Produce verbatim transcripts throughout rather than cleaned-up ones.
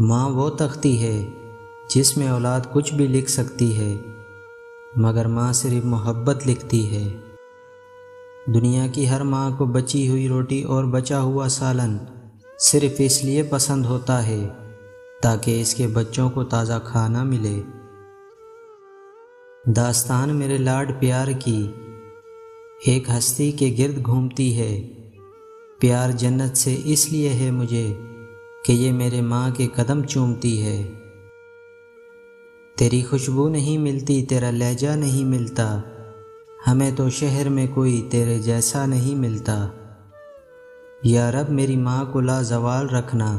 माँ वो तख्ती है जिसमें औलाद कुछ भी लिख सकती है, मगर माँ सिर्फ मोहब्बत लिखती है। दुनिया की हर माँ को बची हुई रोटी और बचा हुआ सालन सिर्फ इसलिए पसंद होता है ताकि इसके बच्चों को ताज़ा खाना मिले। दास्तान मेरे लाड प्यार की एक हस्ती के गिर्द घूमती है। प्यार जन्नत से इसलिए है मुझे कि ये मेरे माँ के कदम चूमती है। तेरी खुशबू नहीं मिलती, तेरा लहजा नहीं मिलता, हमें तो शहर में कोई तेरे जैसा नहीं मिलता। या रब मेरी माँ को लाजवाल रखना,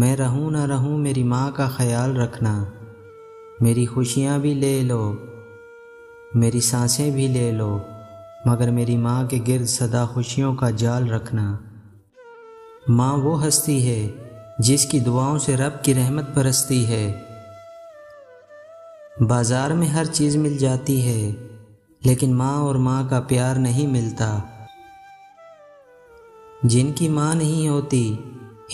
मैं रहूँ ना रहूँ मेरी माँ का ख्याल रखना। मेरी खुशियाँ भी ले लो, मेरी सांसें भी ले लो, मगर मेरी माँ के गिर्द सदा खुशियों का जाल रखना। माँ वो हस्ती है जिसकी दुआओं से रब की रहमत बरसती है। बाज़ार में हर चीज़ मिल जाती है, लेकिन माँ और माँ का प्यार नहीं मिलता। जिनकी माँ नहीं होती,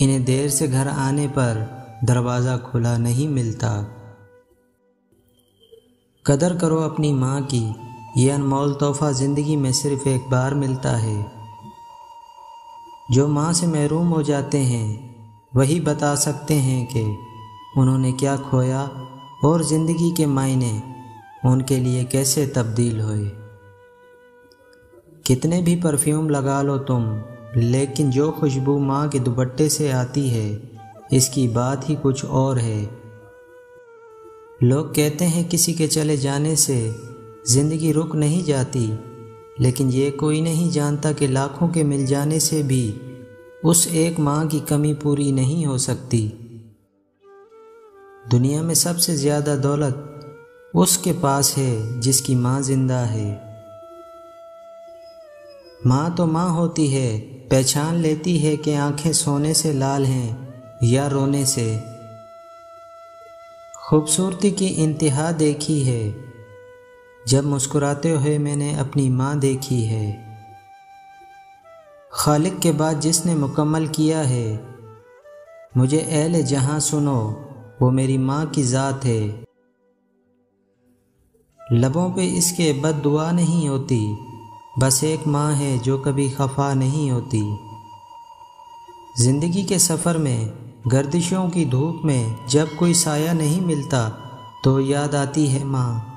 इन्हें देर से घर आने पर दरवाज़ा खुला नहीं मिलता। कदर करो अपनी माँ की, ये अनमोल तोहफ़ा ज़िंदगी में सिर्फ़ एक बार मिलता है। जो माँ से महरूम हो जाते हैं वही बता सकते हैं कि उन्होंने क्या खोया और ज़िंदगी के मायने उनके लिए कैसे तब्दील हुए। कितने भी परफ्यूम लगा लो तुम, लेकिन जो खुशबू माँ के दुपट्टे से आती है इसकी बात ही कुछ और है। लोग कहते हैं किसी के चले जाने से ज़िंदगी रुक नहीं जाती, लेकिन ये कोई नहीं जानता कि लाखों के मिल जाने से भी उस एक माँ की कमी पूरी नहीं हो सकती। दुनिया में सबसे ज़्यादा दौलत उसके पास है जिसकी माँ जिंदा है। माँ तो माँ होती है, पहचान लेती है कि आंखें सोने से लाल हैं या रोने से। खूबसूरती की इंतहा देखी है, जब मुस्कुराते हुए मैंने अपनी माँ देखी है। खालिक के बाद जिसने मुकम्मल किया है, मुझे अहले जहाँ सुनो वो मेरी माँ की ज़ात है। लबों पे इसके बद दुआ नहीं होती, बस एक माँ है जो कभी खफा नहीं होती। ज़िंदगी के सफ़र में गर्दिशों की धूप में जब कोई साया नहीं मिलता तो याद आती है माँ।